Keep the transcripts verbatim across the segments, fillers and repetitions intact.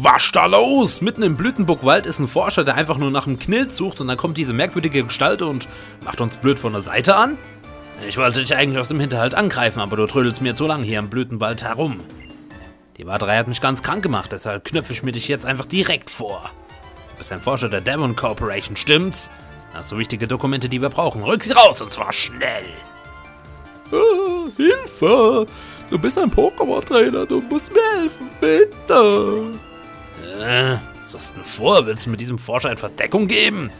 Was da los? Mitten im Blütenburgwald ist ein Forscher, der einfach nur nach einem Knilz sucht und dann kommt diese merkwürdige Gestalt und macht uns blöd von der Seite an? Ich wollte dich eigentlich aus dem Hinterhalt angreifen, aber du trödelst mir zu lang hier im Blütenwald herum. Die Warterei hat mich ganz krank gemacht, deshalb knöpfe ich mir dich jetzt einfach direkt vor. Du bist ein Forscher der Devon Corporation, stimmt's? Hast du wichtige Dokumente, die wir brauchen? Rück sie raus, und zwar schnell! Ah, Hilfe! Du bist ein Pokémon-Trainer, du musst mir helfen, bitte! Äh, was hast du denn vor? Willst du mit diesem Forscher eine Verdeckung geben?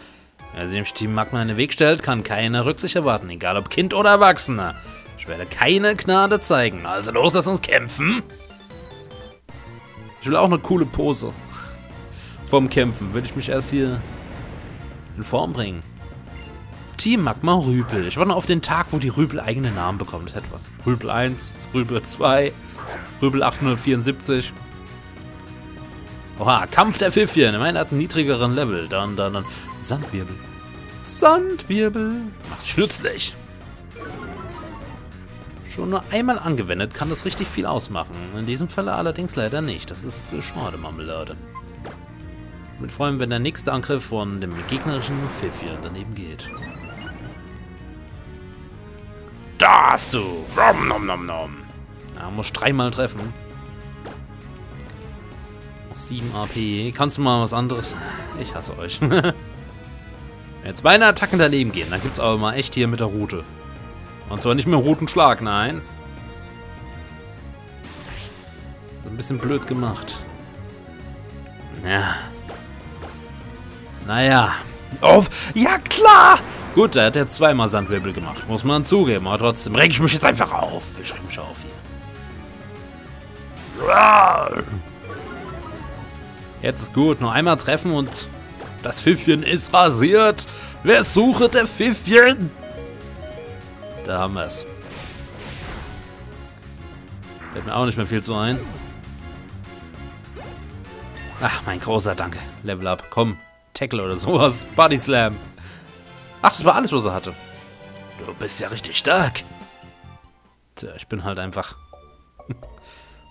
Wer sich dem Team Magma in den Weg stellt, kann keine Rücksicht erwarten, egal ob Kind oder Erwachsener. Ich werde keine Gnade zeigen. Also los, lass uns kämpfen. Ich will auch eine coole Pose. Vom Kämpfen will ich mich erst hier in Form bringen. Team Magma Rüpel. Ich warte auf den Tag, wo die Rüpel eigene Namen bekommt. Das hat was. Rüpel eins, Rüpel zwei, Rüpel achthundertvierundsiebzig. Oha, Kampf der Pfiffchen. Meine hat einen niedrigeren Level. Dann, dann, dann. Sandwirbel. Sandwirbel. Macht's schnützlich. Schon nur einmal angewendet, kann das richtig viel ausmachen. In diesem Falle allerdings leider nicht. Das ist schade, Marmelade. Mit Freunden, wenn der nächste Angriff von dem gegnerischen Pfiffchen daneben geht. Da hast du. Nom, nom, nom, nom. Da muss dreimal treffen. sieben A P. Kannst du mal was anderes? Ich hasse euch. Jetzt meine Attacken daneben gehen. Dann gibt es aber mal echt hier mit der Route. Und zwar nicht mehr Routenschlag, nein. Ein bisschen blöd gemacht. Ja. Naja. Auf. Ja, klar! Gut, da hat er zweimal Sandwirbel gemacht. Muss man zugeben. Aber trotzdem reg ich mich jetzt einfach auf. Ich reg mich auf hier. Ja. Jetzt ist gut, nur einmal treffen und das Pfiffchen ist rasiert. Wer sucht der Pfiffchen? Da haben wir es. Fällt mir auch nicht mehr viel zu ein. Ach, mein großer Danke. Level up, komm. Tackle oder sowas. Body Slam. Ach, das war alles, was er hatte. Du bist ja richtig stark. Tja, ich bin halt einfach...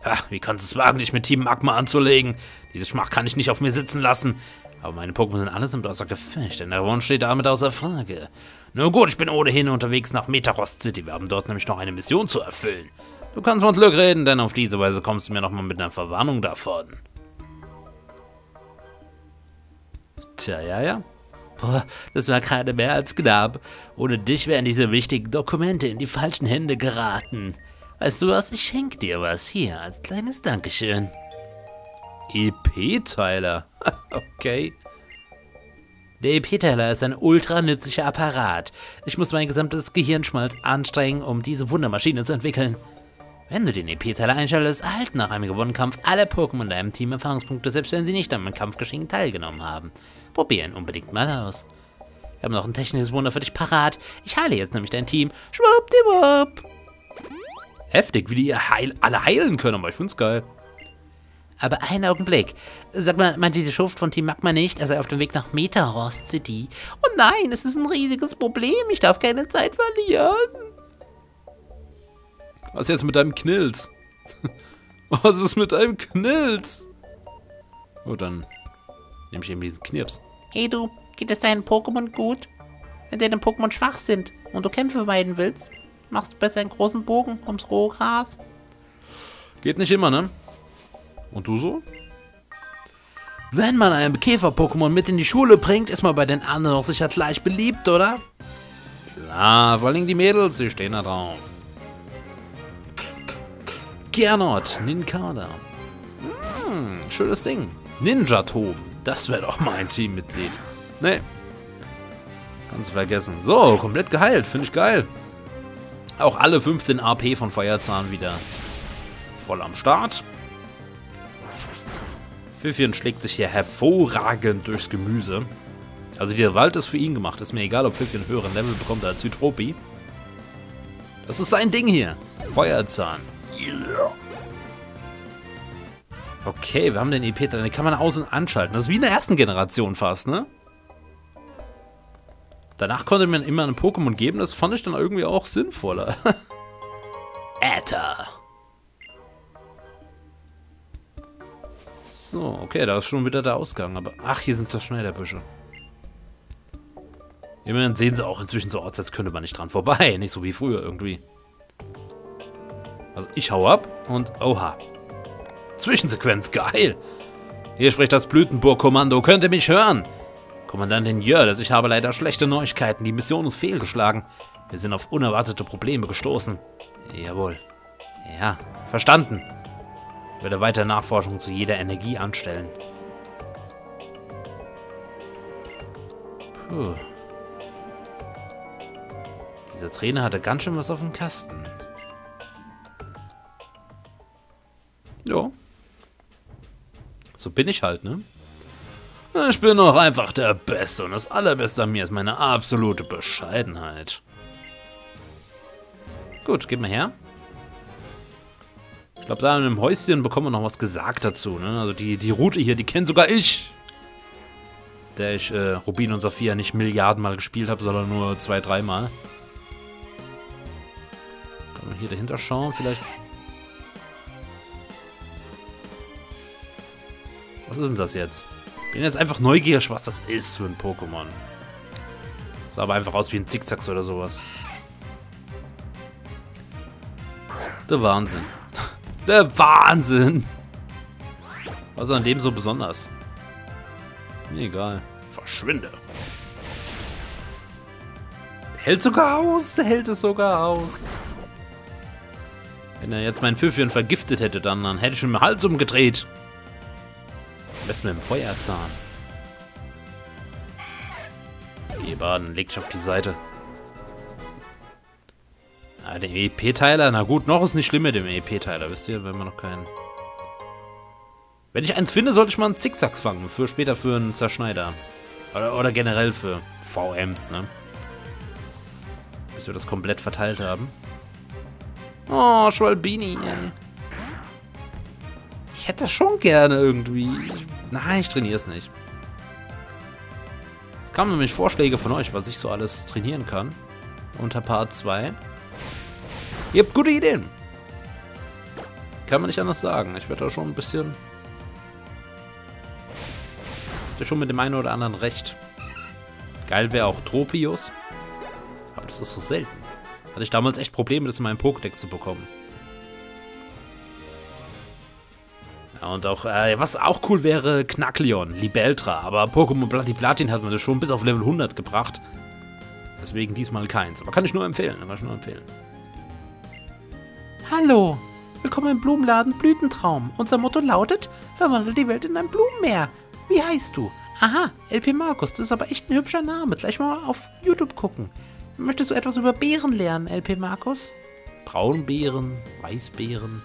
Ach, wie kannst du es wagen, dich mit Team Magma anzulegen? Diese Schmach kann ich nicht auf mir sitzen lassen. Aber meine Pokémon sind allesamt außer Gefecht, denn der Wunsch steht damit außer Frage. Nun gut, ich bin ohnehin unterwegs nach Metarost City. Wir haben dort nämlich noch eine Mission zu erfüllen. Du kannst von Glück reden, denn auf diese Weise kommst du mir nochmal mit einer Verwarnung davon. Tja, ja, ja. Boah, das war gerade mehr als knapp. Ohne dich wären diese wichtigen Dokumente in die falschen Hände geraten. Weißt du was? Ich schenke dir was. Hier, als kleines Dankeschön. E P-Teiler. Okay. Der E P-Teiler ist ein ultra nützlicher Apparat. Ich muss mein gesamtes Gehirnschmalz anstrengen, um diese Wundermaschine zu entwickeln. Wenn du den E P-Teiler einschaltest, erhalten nach einem gewonnenen Kampf alle Pokémon in deinem Team Erfahrungspunkte, selbst wenn sie nicht am Kampfgeschehen teilgenommen haben. Probier ihn unbedingt mal aus. Wir haben noch ein technisches Wunder für dich parat. Ich heile jetzt nämlich dein Team. Schwuppdiwupp. Heftig, wie die ihr heil, alle heilen können, aber ich find's geil. Aber einen Augenblick. Sag mal, meint diese Schuft von Team Magma nicht, er sei auf dem Weg nach Metarost City. Oh nein, es ist ein riesiges Problem. Ich darf keine Zeit verlieren. Was ist jetzt mit deinem Knilz? Was ist mit deinem Knilz? Oh, dann nehme ich eben diesen Knirps. Hey du, geht es deinen Pokémon gut? Wenn deine Pokémon schwach sind und du Kämpfe vermeiden willst, machst du besser einen großen Bogen ums Rohgras? Geht nicht immer, ne? Und du so? Wenn man einen Käfer-Pokémon mit in die Schule bringt, ist man bei den anderen auch sicher gleich beliebt, oder? Klar, vor allem die Mädels, die stehen da drauf. Gernot, Ninkada. Hm, schönes Ding. Ninja-Toben, das wäre doch mein Teammitglied. Nee. Kannst du vergessen. So, komplett geheilt, finde ich geil. Auch alle fünfzehn A P von Feuerzahn wieder voll am Start. Pfiffchen schlägt sich hier hervorragend durchs Gemüse. Also der Wald ist für ihn gemacht. Ist mir egal, ob Pfiffchen einen höheren Level bekommt als Hydropi. Das ist sein Ding hier. Feuerzahn. Yeah. Okay, wir haben den E P, den kann man aus- und anschalten. Das ist wie in der ersten Generation fast, ne? Danach konnte man immer ein Pokémon geben, das fand ich dann irgendwie auch sinnvoller. Äther. So, okay, da ist schon wieder der Ausgang. Aber ach, hier sind zwar Schneiderbüsche. Immerhin sehen sie auch inzwischen so aus, als könnte man nicht dran vorbei. Nicht so wie früher irgendwie. Also ich hau ab und oha. Zwischensequenz, geil. Hier spricht das Blütenburg-Kommando. Könnt ihr mich hören? Kommandantin Jördes, ich habe leider schlechte Neuigkeiten. Die Mission ist fehlgeschlagen. Wir sind auf unerwartete Probleme gestoßen. Jawohl. Ja, verstanden. Ich werde weiter Nachforschung zu jeder Energie anstellen. Puh. Dieser Trainer hatte ganz schön was auf dem Kasten. Ja. So bin ich halt, ne? Ich bin doch einfach der Beste und das Allerbeste an mir ist meine absolute Bescheidenheit. Gut, gib mal her. Ich glaube, da in dem Häuschen bekommen wir noch was gesagt dazu, ne? Also die, die Route hier, die kennt sogar ich. Der ich äh, Rubin und Saphir nicht Milliardenmal gespielt habe, sondern nur zwei, dreimal. Kann man hier dahinter schauen, vielleicht... Was ist denn das jetzt? Bin jetzt einfach neugierig, was das ist für ein Pokémon. Sah aber einfach aus wie ein Zickzacks oder sowas. Der Wahnsinn. Der Wahnsinn! Was ist an dem so besonders? Mir egal. Verschwinde! Der hält sogar aus! Der hält es sogar aus! Wenn er jetzt mein Pfiffchen vergiftet hätte, dann, dann hätte ich ihm den Hals umgedreht. Am besten mit dem Feuerzahn. Geh baden, leg dich auf die Seite. Ah, der E P-Teiler, na gut, noch ist nicht schlimm mit dem E P-Teiler, wisst ihr, wenn man noch keinen... Wenn ich eins finde, sollte ich mal einen Zickzack fangen, für später für einen Zerschneider. Oder, oder generell für V Ms, ne? Bis wir das komplett verteilt haben. Oh, Schwalbini, ey. Ich hätte das schon gerne irgendwie. Ich, nein, ich trainiere es nicht. Es kamen nämlich Vorschläge von euch, was ich so alles trainieren kann. Unter Part zwei. Ihr habt gute Ideen. Kann man nicht anders sagen. Ich werde da schon ein bisschen... Ich hatte schon mit dem einen oder anderen recht. Geil wäre auch Tropius. Aber das ist so selten. Hatte ich damals echt Probleme, das in meinem Pokédex zu bekommen. Und auch, äh, was auch cool wäre, Knackleon, Libeltra. Aber Pokémon Platin hat man das schon bis auf Level hundert gebracht. Deswegen diesmal keins. Aber kann ich nur empfehlen, kann ich nur empfehlen. Hallo, willkommen im Blumenladen Blütentraum. Unser Motto lautet, verwandle die Welt in ein Blumenmeer. Wie heißt du? Aha, LETSPLAYmarkus, das ist aber echt ein hübscher Name. Gleich mal auf YouTube gucken. Möchtest du etwas über Beeren lernen, LETSPLAYmarkus? Braunbeeren, Weißbeeren...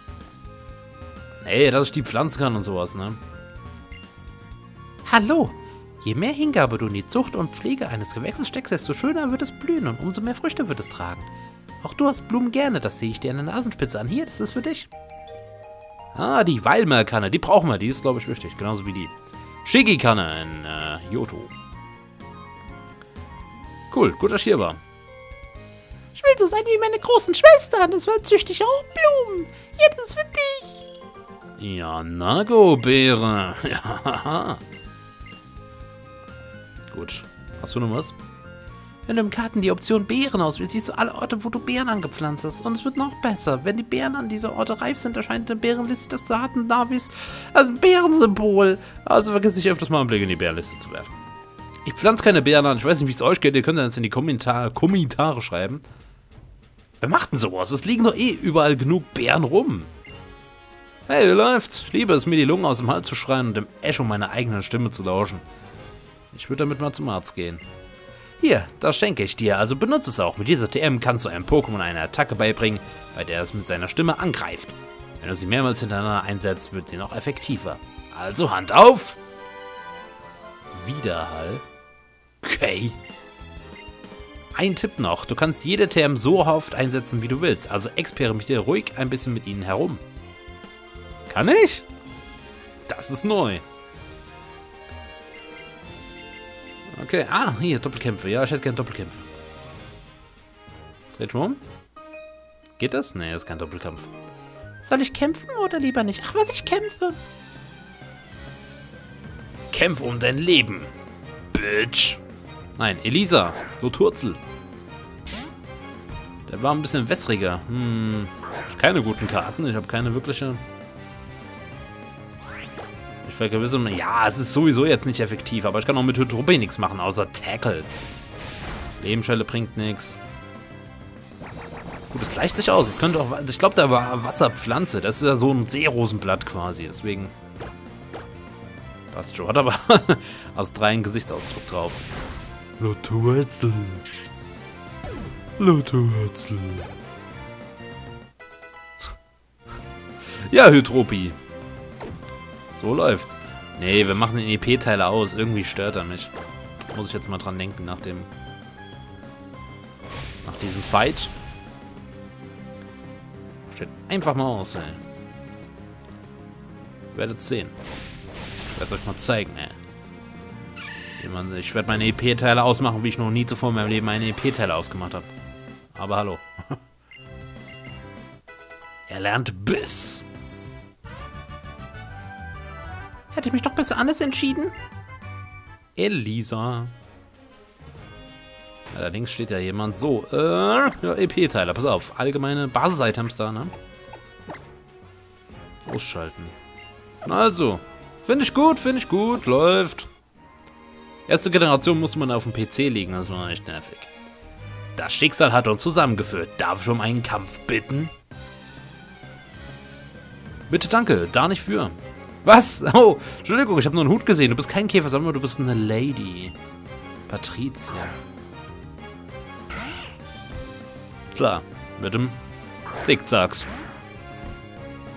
Ey, dass ich die pflanzen kann und sowas, ne? Hallo! Je mehr Hingabe du in die Zucht und Pflege eines Gewächses steckst, desto schöner wird es blühen und umso mehr Früchte wird es tragen. Auch du hast Blumen gerne, das sehe ich dir an der Nasenspitze an. Hier, das ist für dich. Ah, die Weilmerkanne, die brauchen wir, die ist, glaube ich, wichtig. Genauso wie die Shigi-Kanne in äh, Johto. Cool, gut, dass ich hier war. Ich will so sein wie meine großen Schwestern, deshalb züchte ich auch Blumen. Hier, das ist für dich. Ja, Nago-Beere. Ja. Gut. Hast du noch was? Wenn du im Karten die Option Beeren auswählst, siehst du alle Orte, wo du Beeren angepflanzt hast. Und es wird noch besser. Wenn die Beeren an dieser Orte reif sind, erscheint eine Beerenliste des Daten-Navis als ein Bärensymbol. Also vergiss nicht öfters mal einen Blick in die Bärenliste zu werfen. Ich pflanze keine Beeren an. Ich weiß nicht, wie es euch geht. Ihr könnt das in die Kommentare, Kommentare schreiben. Wer macht denn sowas? Es liegen doch eh überall genug Beeren rum. Hey, wie läuft's? Ich liebe es, mir die Lungen aus dem Hals zu schreien und dem Echo meiner eigenen Stimme zu lauschen. Ich würde damit mal zum Arzt gehen. Hier, das schenke ich dir, also benutze es auch. Mit dieser T M kannst du einem Pokémon eine Attacke beibringen, bei der es mit seiner Stimme angreift. Wenn du sie mehrmals hintereinander einsetzt, wird sie noch effektiver. Also Hand auf! Widerhall. Okay. Ein Tipp noch, du kannst jede T M so oft einsetzen, wie du willst. Also experimentiere ruhig ein bisschen mit ihnen herum. Kann ich? Das ist neu. Okay, ah, hier, Doppelkämpfe. Ja, ich hätte gerne Doppelkämpfe. Dreht rum. Geht das? Nee, das ist kein Doppelkampf. Soll ich kämpfen oder lieber nicht? Ach, was, ich kämpfe. Kämpf um dein Leben, Bitch. Nein, Elisa, du Turzel. Der war ein bisschen wässriger. Hm, keine guten Karten. Ich habe keine wirkliche... Ich vergewisse... Ja, es ist sowieso jetzt nicht effektiv, aber ich kann auch mit Hydropi nichts machen, außer Tackle. Lebensschelle bringt nichts. Gut, es gleicht sich aus. Es könnte auch... Ich glaube, da war Wasserpflanze. Das ist ja so ein Seerosenblatt quasi, deswegen... Passt schon. Hat aber aus drei einen Gesichtsausdruck drauf. Loturzel. Loturzel. Ja, Hydropi. So läuft's. Nee, wir machen den E P-Teiler aus. Irgendwie stört er mich. Muss ich jetzt mal dran denken nach dem... Nach diesem Fight. Steht einfach mal aus, ey. Ihr werdet's sehen. Ich werde euch mal zeigen, ey. Ich werde meine E P-Teile ausmachen, wie ich noch nie zuvor in meinem Leben meine E P-Teile ausgemacht habe. Aber hallo. Er lernt Biss. Hätte ich mich doch besser anders entschieden? Elisa. Allerdings steht ja jemand so. Äh, ja, E P-Teiler, pass auf. Allgemeine Basis-Items da, ne? Ausschalten. Also. Finde ich gut, finde ich gut. Läuft. Erste Generation musste man auf dem P C legen, das war echt nervig. Das Schicksal hat uns zusammengeführt. Darf ich um einen Kampf bitten? Bitte danke, da nicht für. Was? Oh, Entschuldigung, ich habe nur einen Hut gesehen. Du bist kein Käfer, sondern du bist eine Lady. Patricia. Klar, mit dem Zickzacks.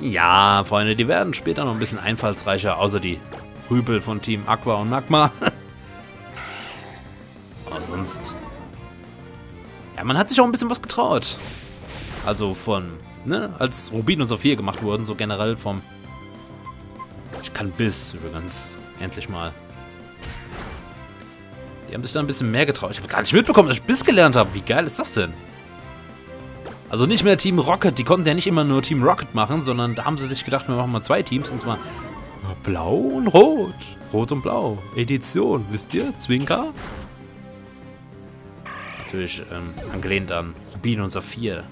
Ja, Freunde, die werden später noch ein bisschen einfallsreicher, außer die Rübel von Team Aqua und Magma. Aber sonst... Ja, man hat sich auch ein bisschen was getraut. Also von... Ne? Als Rubin und Sophia gemacht wurden, so generell vom... Ich kann Biss übrigens. Endlich mal. Die haben sich da ein bisschen mehr getraut. Ich habe gar nicht mitbekommen, dass ich Biss gelernt habe. Wie geil ist das denn? Also nicht mehr Team Rocket, die konnten ja nicht immer nur Team Rocket machen, sondern da haben sie sich gedacht, wir machen mal zwei Teams, und zwar Blau und Rot. Rot und Blau. Edition, wisst ihr? Zwinker. Natürlich ähm, angelehnt an Rubin und Saphir.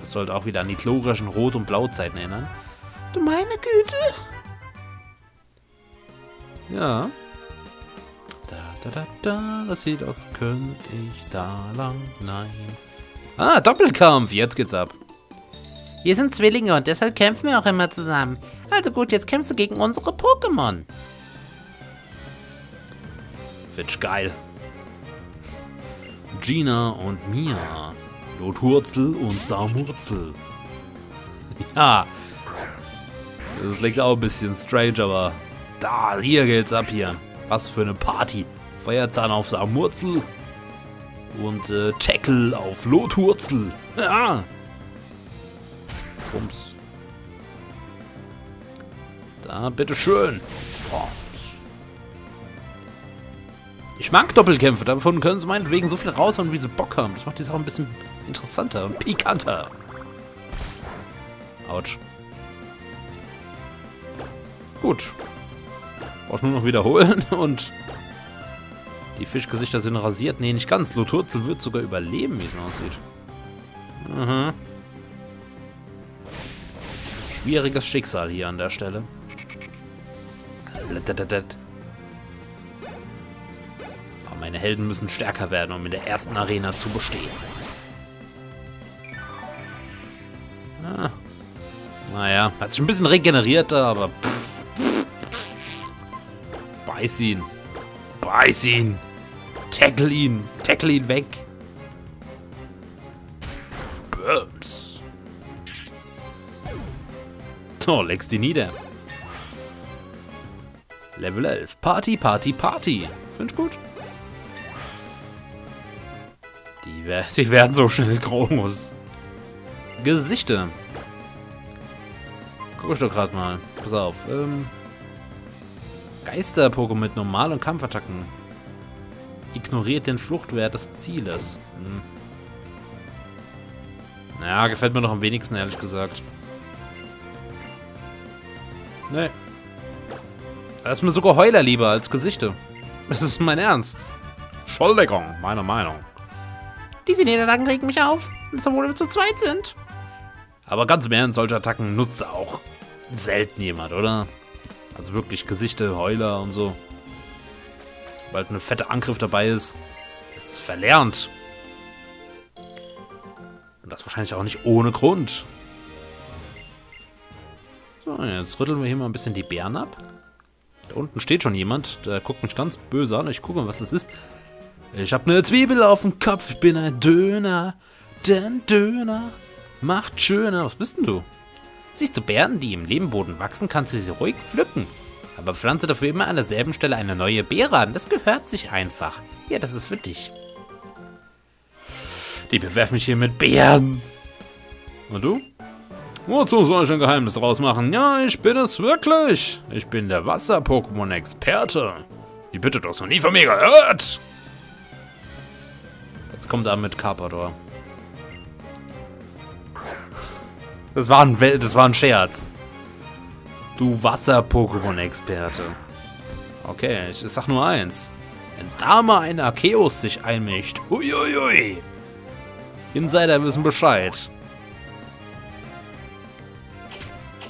Das sollte auch wieder an die glorischen Rot- und Blau-Zeiten erinnern. Du meine Güte! Ja. Da, da, da, da, das sieht aus, könnte ich da lang, nein... Ah, Doppelkampf. Jetzt geht's ab. Wir sind Zwillinge und deshalb kämpfen wir auch immer zusammen. Also gut, jetzt kämpfst du gegen unsere Pokémon. Fitch geil. Gina und Mia. Lothurzel und Samurzel. Ja. Das liegt auch ein bisschen strange, aber... Da, hier geht's ab hier. Was für eine Party. Feuerzahn auf Samurzel. Und äh, Tackle auf Lothurzel. Ja. Bums. Da, bitteschön. Bums. Ich mag Doppelkämpfe. Davon können sie meinetwegen so viel raushauen, wie sie Bock haben. Das macht die Sache ein bisschen interessanter und pikanter. Autsch. Gut. Brauchst nur noch wiederholen und... Die Fischgesichter sind rasiert. Nee, nicht ganz. Lothurzel wird sogar überleben, wie es aussieht. Mhm. Schwieriges Schicksal hier an der Stelle. Aber meine Helden müssen stärker werden, um in der ersten Arena zu bestehen. Ah. Naja, hat sich ein bisschen regeneriert, aber... Pff, pff, pff. Beiß ihn. Beiß ihn. Tackle ihn. Tackle ihn weg. Bums. So, legst ihn nieder. Level elf. Party, Party, Party. Find ich gut. Die, wer die werden so schnell groß. Gesichter. Guck ich doch gerade mal. Pass auf. Ähm. Geister-Pokémon mit Normal- und Kampfattacken. Ignoriert den Fluchtwert des Zieles. Hm. Naja, gefällt mir noch am wenigsten, ehrlich gesagt. Nee. Da ist mir sogar Heuler lieber als Gesichter. Das ist mein Ernst. Entschuldigung, meine Meinung. Diese Niederlagen regen mich auf, obwohl wir zu zweit sind. Aber ganz im Ernst, solche Attacken nutzt auch selten jemand, oder? Also wirklich Gesichter, Heuler und so. Sobald ein fetter Angriff dabei ist, ist es verlernt. Und das wahrscheinlich auch nicht ohne Grund. So, jetzt rütteln wir hier mal ein bisschen die Beeren ab. Da unten steht schon jemand, der guckt mich ganz böse an. Ich gucke mal, was das ist. Ich hab ne Zwiebel auf dem Kopf, ich bin ein Döner. Denn Döner macht schöner. Was bist denn du? Siehst du Beeren, die im Lehmboden wachsen, kannst du sie ruhig pflücken. Aber pflanze dafür immer an derselben Stelle eine neue Beere an. Das gehört sich einfach. Ja, das ist für dich. Die bewerfen mich hier mit Beeren. Und du? Wozu soll ich ein Geheimnis draus machen? Ja, ich bin es wirklich. Ich bin der Wasser-Pokémon-Experte. Wie bitte, du hast noch nie von mir gehört. Jetzt kommt er mit Carpador. Das war ein, das war ein Scherz. Du Wasser-Pokémon-Experte. Okay, ich sag nur eins. Wenn da mal ein Arceus sich einmischt, huiuiui. Insider wissen Bescheid.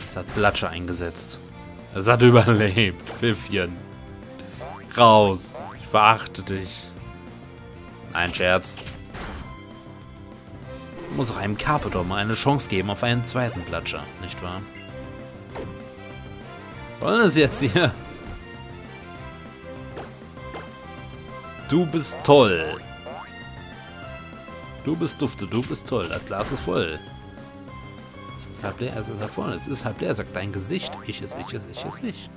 Es hat Blatsche eingesetzt. Es hat überlebt. Pfiffchen. Raus. Ich verachte dich. Nein, Scherz. Ich muss auch einem Carpador mal eine Chance geben auf einen zweiten Blatsche, nicht wahr? Sollen es jetzt hier? Du bist toll. Du bist dufte, du bist toll. Das Glas ist voll. Es ist halb leer, es ist halb voll. Es ist halb leer, sagt dein Gesicht. Ich ist, ich ist, ich ist, ich.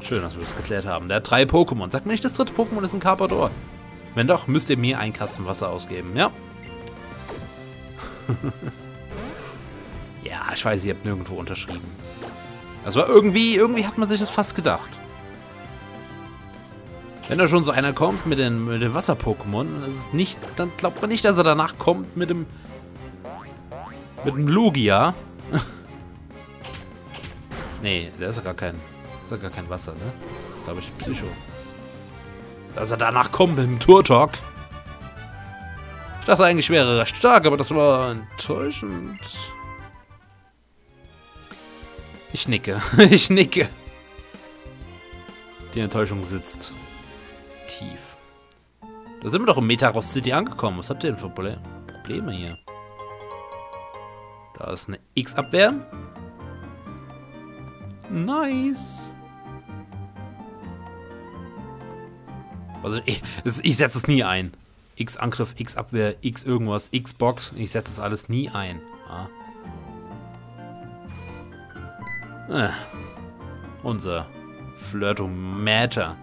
Schön, dass wir das geklärt haben. Der hat drei Pokémon. Sagt mir nicht, das dritte Pokémon ist ein Carpador. Wenn doch, müsst ihr mir einen Kasten Wasser ausgeben. Ja. Ja, ich weiß, ihr habt nirgendwo unterschrieben. Das war irgendwie, irgendwie hat man sich das fast gedacht. Wenn da schon so einer kommt mit den, mit den Wasser-Pokémon, ist es nicht, dann glaubt man nicht, dass er danach kommt mit dem mit dem Lugia. Nee, der ist ja gar kein, ist ja gar kein Wasser, ne? Das ist, glaube ich, Psycho. Dass er danach kommt mit dem Turtok. Ich dachte eigentlich, wäre er recht stark, aber das war enttäuschend. Ich nicke. Ich nicke. Die Enttäuschung sitzt tief. Da sind wir doch im Metarost City angekommen. Was habt ihr denn für Probleme hier? Da ist eine X-Abwehr. Nice. Also ich, ich setze es nie ein. X-Angriff, X-Abwehr, X-Irgendwas, X-Box. Ich setze das alles nie ein. Ah. Ah, unser Flirtometer.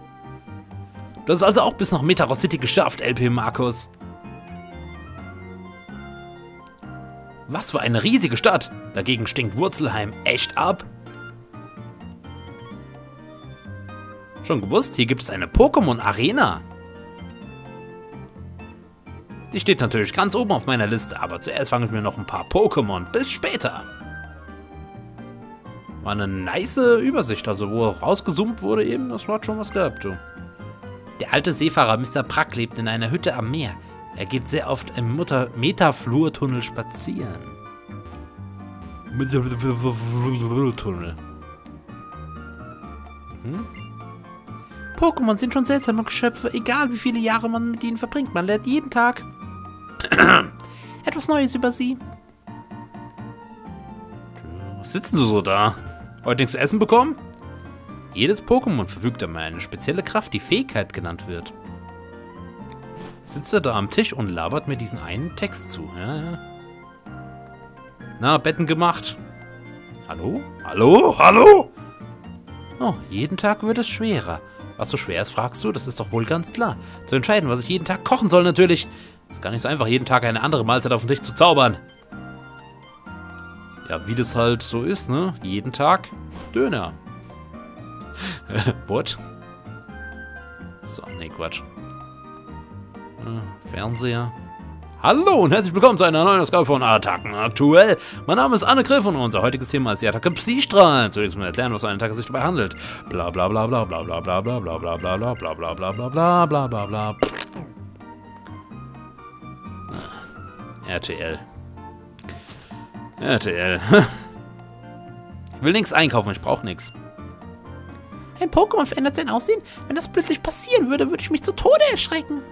Du hast also auch bis nach Metarost City geschafft, LETSPLAYmarkus. Was für eine riesige Stadt. Dagegen stinkt Wurzelheim echt ab. Schon gewusst, hier gibt es eine Pokémon-Arena. Die steht natürlich ganz oben auf meiner Liste, aber zuerst fange ich mir noch ein paar Pokémon. Bis später. War eine nice Übersicht, also wo rausgezoomt wurde eben, das hat schon was gehabt. Du. Der alte Seefahrer Mister Prack lebt in einer Hütte am Meer. Er geht sehr oft im Metaflur-Tunnel spazieren. Metaflur-Tunnel. Mhm. Pokémon sind schon seltsame Geschöpfe, egal wie viele Jahre man mit ihnen verbringt. Man lernt jeden Tag etwas Neues über sie. Was sitzen Sie so da? Heute nichts zu essen bekommen? Jedes Pokémon verfügt über eine spezielle Kraft, die Fähigkeit genannt wird. Sitzt er da am Tisch und labert mir diesen einen Text zu. Ja, ja. Na, Betten gemacht. Hallo? Hallo? Hallo? Oh, jeden Tag wird es schwerer. Was so schwer ist, fragst du? Das ist doch wohl ganz klar. Zu entscheiden, was ich jeden Tag kochen soll, natürlich. Ist gar nicht so einfach, jeden Tag eine andere Mahlzeit auf den Tisch zu zaubern. Ja, wie das halt so ist, ne? Jeden Tag Döner. What? So, ne, Quatsch. Fernseher. Hallo und herzlich willkommen zu einer neuen Ausgabe von Attacken aktuell. Mein Name ist Anne Krill und unser heutiges Thema ist die Attacke Psystrahlen. Zunächst mal erklären, was eine Attacke sich dabei handelt. Bla bla bla bla bla bla bla bla bla bla bla bla bla bla bla bla bla bla bla. R T L. R T L. Ich will nichts einkaufen, ich brauche nichts. Ein Pokémon verändert sein Aussehen? Wenn das plötzlich passieren würde, würde ich mich zu Tode erschrecken.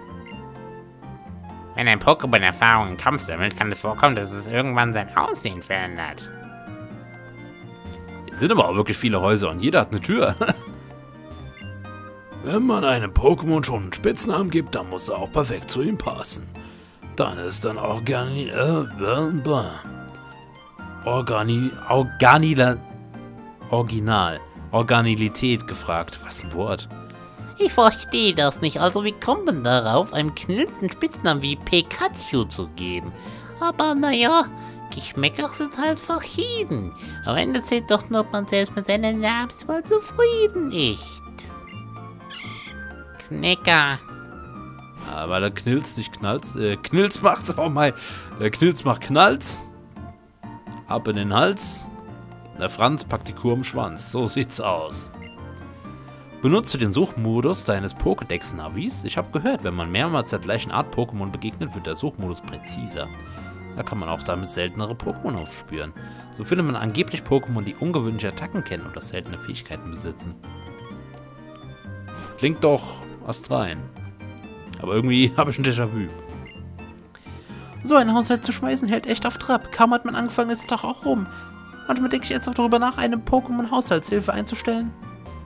Wenn ein Pokémon Erfahrung im Kampf sammelt, kann es vorkommen, dass es irgendwann sein Aussehen verändert. Es sind aber auch wirklich viele Häuser und jeder hat eine Tür. Wenn man einem Pokémon schon einen Spitznamen gibt, dann muss er auch perfekt zu ihm passen. Dann ist dann auch Organi... Organi... Organila... Original. Organilität gefragt. Was ein Wort. Ich verstehe das nicht, also wir kommen darauf, einem knilzenden Spitznamen wie Pikachu zu geben. Aber naja, Geschmäcker sind halt verschieden. Am Ende zählt doch nur, ob man selbst mit seiner Namenswahl zufrieden ist. Knicker. Aber der Knilz nicht Knalz, äh, Knilz macht, oh mein, der Knilz macht Knalz. Ab in den Hals. Der Franz packt die Kuh im Schwanz, so sieht's aus. Benutze den Suchmodus deines Pokédex-Navis. Ich habe gehört, wenn man mehrmals der gleichen Art Pokémon begegnet, wird der Suchmodus präziser. Da kann man auch damit seltenere Pokémon aufspüren. So findet man angeblich Pokémon, die ungewöhnliche Attacken kennen oder seltene Fähigkeiten besitzen. Klingt doch astrein. Aber irgendwie habe ich ein Déjà-vu. So ein Haushalt zu schmeißen hält echt auf Trab. Kaum hat man angefangen, ist es doch auch rum. Manchmal denke ich jetzt auch darüber nach, eine Pokémon-Haushaltshilfe einzustellen.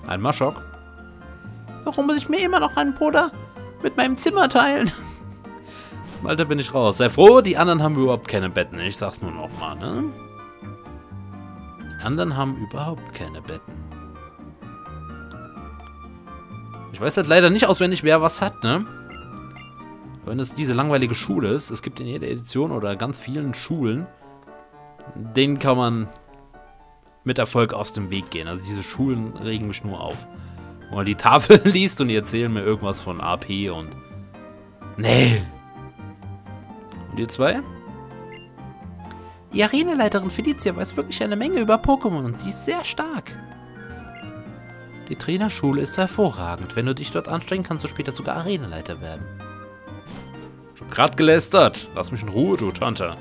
Ein Maschok. Warum muss ich mir immer noch einen Bruder mit meinem Zimmer teilen? Alter, bin ich raus. Sei froh, die anderen haben überhaupt keine Betten. Ich sag's nur nochmal, ne? Die anderen haben überhaupt keine Betten. Ich weiß halt leider nicht auswendig, wer was hat, ne? Wenn es diese langweilige Schule ist, es gibt in jeder Edition oder ganz vielen Schulen, denen kann man mit Erfolg aus dem Weg gehen. Also diese Schulen regen mich nur auf. Wo man die Tafel liest und die erzählen mir irgendwas von A P und... Nee! Und ihr zwei? Die Arenaleiterin Felicia weiß wirklich eine Menge über Pokémon und sie ist sehr stark. Die Trainerschule ist hervorragend. Wenn du dich dort anstrengen kannst, kannst du später sogar Arenaleiter werden. Ich hab grad gelästert. Lass mich in Ruhe, du Tante.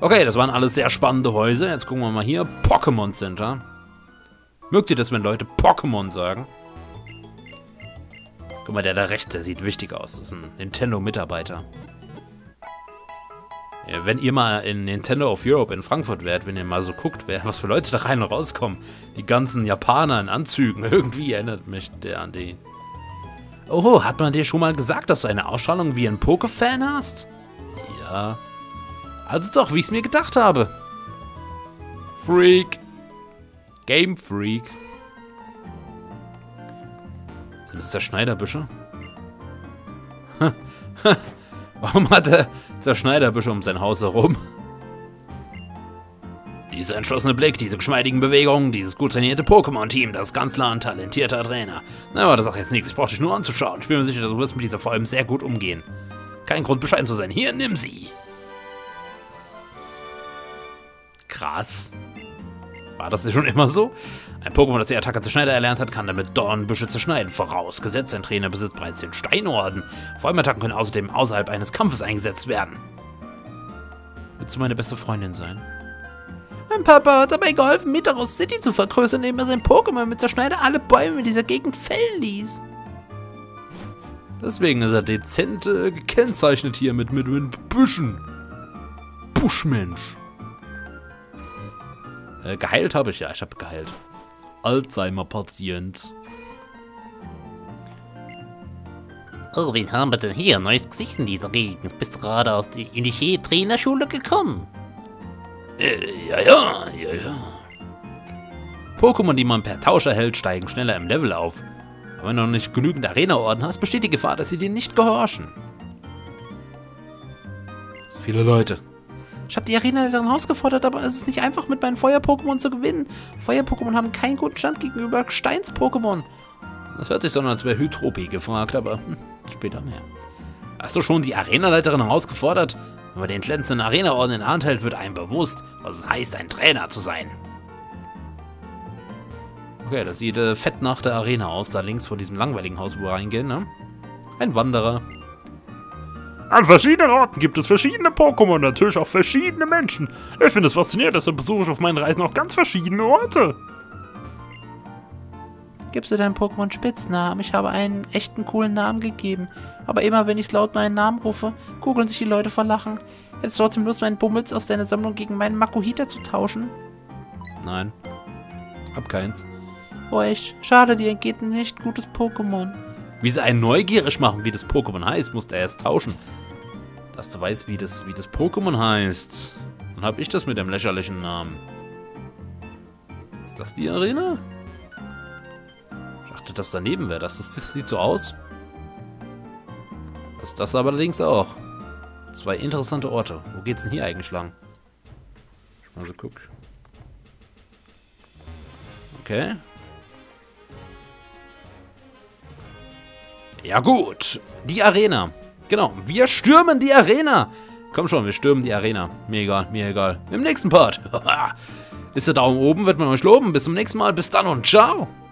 Okay, das waren alles sehr spannende Häuser. Jetzt gucken wir mal hier. Pokémon Center. Mögt ihr das, wenn Leute Pokémon sagen? Guck mal, der da rechts, der sieht wichtig aus. Das ist ein Nintendo-Mitarbeiter. Ja, wenn ihr mal in Nintendo of Europe in Frankfurt wärt, wenn ihr mal so guckt, wer, was für Leute da rein und rauskommen. Die ganzen Japaner in Anzügen. Irgendwie erinnert mich der an die. Oh, hat man dir schon mal gesagt, dass du eine Ausstrahlung wie ein Poké-Fan hast? Ja. Also doch, wie ich es mir gedacht habe. Freak. Game Freak. Sind das Zerschneiderbüsche? Warum hat er Zerschneiderbüsche um sein Haus herum? Dieser entschlossene Blick, diese geschmeidigen Bewegungen, dieses gut trainierte Pokémon-Team, das ist ganz klar ein talentierter Trainer. Na, aber das sagt jetzt nichts, ich brauche dich nur anzuschauen. Ich bin mir sicher, dass du wirst mit dieser Form sehr gut umgehen. Kein Grund, bescheiden zu sein. Hier, nimm sie. Krass. War das schon immer so? Ein Pokémon, das die Attacke Zerschneider erlernt hat, kann damit Dornbüsche zerschneiden. Vorausgesetzt, sein Trainer besitzt bereits den Steinorden. Vor allem Attacken können außerdem außerhalb eines Kampfes eingesetzt werden. Willst du meine beste Freundin sein? Mein Papa hat dabei geholfen, Metarost City zu vergrößern, indem er sein Pokémon mit Zerschneider alle Bäume in dieser Gegend fällen ließ. Deswegen ist er dezent äh, gekennzeichnet hier mit, mit, mit Büschen. Buschmensch. Geheilt habe ich ja, ich habe geheilt. Alzheimer-Patient. Oh, wen haben wir denn hier? Neues Gesicht in dieser Gegend. Bist du gerade aus der Illiché-Trainerschule gekommen? Äh, ja, ja, ja, ja. Pokémon, die man per Tausch erhält, steigen schneller im Level auf. Aber wenn du noch nicht genügend Arena-Orden hast, besteht die Gefahr, dass sie dir nicht gehorchen. So viele Leute. Ich habe die Arenaleiterin herausgefordert, aber es ist nicht einfach, mit meinen Feuer-Pokémon zu gewinnen. Feuer-Pokémon haben keinen guten Stand gegenüber Steins-Pokémon. Das hört sich so an, als wäre Hydropi gefragt, aber hm, später mehr. Hast du schon die Arenaleiterin herausgefordert? Wenn man den glänzenden Arena-Orden in der Hand hält, wird einem bewusst, was es heißt, ein Trainer zu sein. Okay, das sieht äh, fett nach der Arena aus, da links vor diesem langweiligen Haus, wo wir reingehen, ne? Ein Wanderer. An verschiedenen Orten gibt es verschiedene Pokémon, natürlich auch verschiedene Menschen. Ich finde es faszinierend, deshalb besuche ich auf meinen Reisen auch ganz verschiedene Orte. Gibst du deinem Pokémon Spitznamen? Ich habe einen echten coolen Namen gegeben. Aber immer, wenn ich laut meinen Namen rufe, kugeln sich die Leute vor Lachen. Hättest du trotzdem Lust, meinen Bummels aus deiner Sammlung gegen meinen Makuhita zu tauschen? Nein. Hab keins. Oh echt, schade, dir entgeht ein echt gutes Pokémon. Wie sie einen neugierig machen, wie das Pokémon heißt, musste er erst tauschen. Dass du weißt, wie das, wie das Pokémon heißt. Dann hab ich das mit dem lächerlichen Namen. Ist das die Arena? Das daneben wäre. Das, das, das sieht so aus. Das, das aber allerdings auch. Zwei interessante Orte. Wo geht's denn hier eigentlich lang? Ich mal so gucken. Okay. Ja gut. Die Arena. Genau. Wir stürmen die Arena. Komm schon, wir stürmen die Arena. Mir egal, mir egal. Im nächsten Part. Ist der Daumen oben, wird man euch loben. Bis zum nächsten Mal. Bis dann und ciao.